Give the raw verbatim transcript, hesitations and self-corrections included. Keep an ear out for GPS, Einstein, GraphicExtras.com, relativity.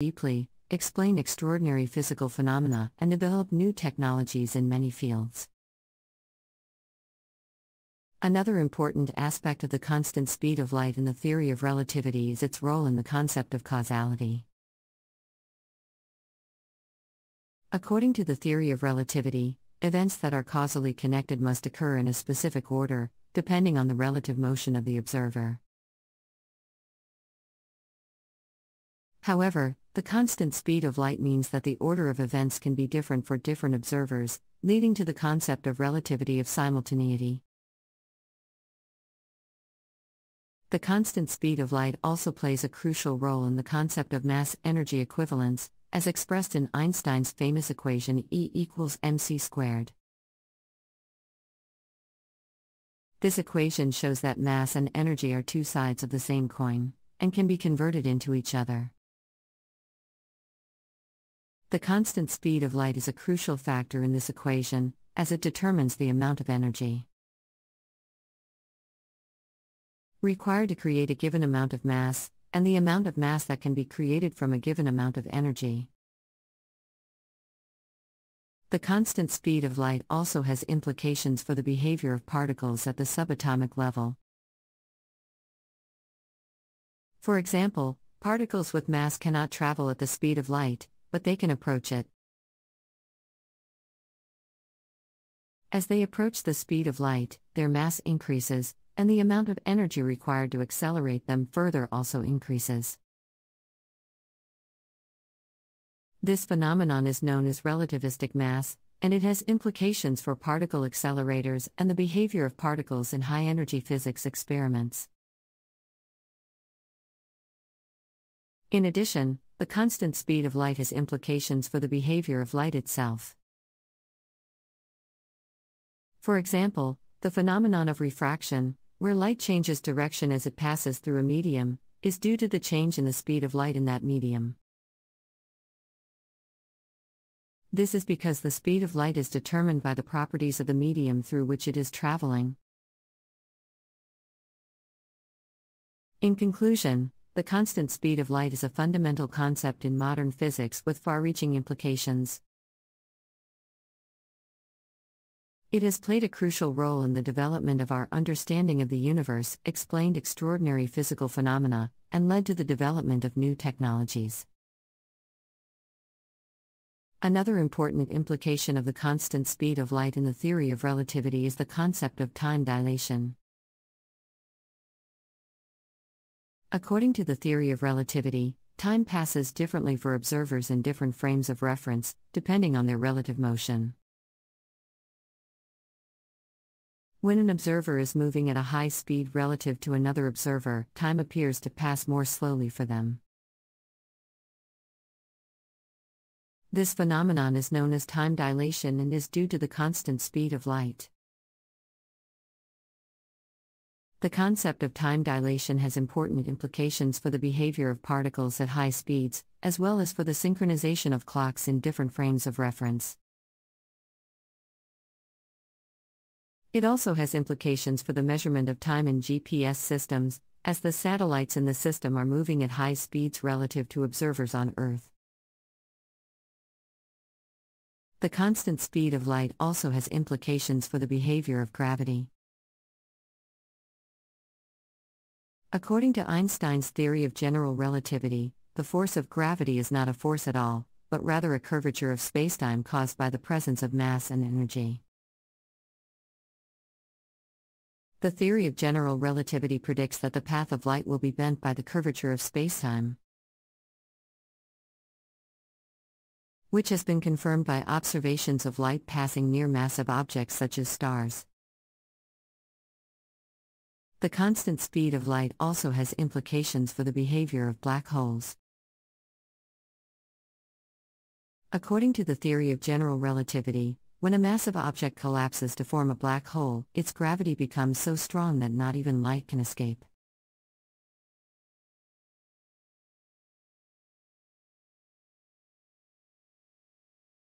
deeply, explain extraordinary physical phenomena, and develop new technologies in many fields. Another important aspect of the constant speed of light in the theory of relativity is its role in the concept of causality. According to the theory of relativity, events that are causally connected must occur in a specific order, depending on the relative motion of the observer. However, the constant speed of light means that the order of events can be different for different observers, leading to the concept of relativity of simultaneity. The constant speed of light also plays a crucial role in the concept of mass-energy equivalence, as expressed in Einstein's famous equation E equals mc squared. This equation shows that mass and energy are two sides of the same coin, and can be converted into each other. The constant speed of light is a crucial factor in this equation, as it determines the amount of energy required to create a given amount of mass, and the amount of mass that can be created from a given amount of energy. The constant speed of light also has implications for the behavior of particles at the subatomic level. For example, particles with mass cannot travel at the speed of light, but they can approach it. As they approach the speed of light, their mass increases, and the amount of energy required to accelerate them further also increases. This phenomenon is known as relativistic mass, and it has implications for particle accelerators and the behavior of particles in high-energy physics experiments. In addition, the constant speed of light has implications for the behavior of light itself. For example, the phenomenon of refraction, where light changes direction as it passes through a medium, is due to the change in the speed of light in that medium. This is because the speed of light is determined by the properties of the medium through which it is traveling. In conclusion, the constant speed of light is a fundamental concept in modern physics with far-reaching implications. It has played a crucial role in the development of our understanding of the universe, explained extraordinary physical phenomena, and led to the development of new technologies. Another important implication of the constant speed of light in the theory of relativity is the concept of time dilation. According to the theory of relativity, time passes differently for observers in different frames of reference, depending on their relative motion. When an observer is moving at a high speed relative to another observer, time appears to pass more slowly for them. This phenomenon is known as time dilation and is due to the constant speed of light. The concept of time dilation has important implications for the behavior of particles at high speeds, as well as for the synchronization of clocks in different frames of reference. It also has implications for the measurement of time in G P S systems, as the satellites in the system are moving at high speeds relative to observers on Earth. The constant speed of light also has implications for the behavior of gravity. According to Einstein's theory of general relativity, the force of gravity is not a force at all, but rather a curvature of spacetime caused by the presence of mass and energy. The theory of general relativity predicts that the path of light will be bent by the curvature of spacetime, which has been confirmed by observations of light passing near massive objects such as stars. The constant speed of light also has implications for the behavior of black holes. According to the theory of general relativity, when a massive object collapses to form a black hole, its gravity becomes so strong that not even light can escape.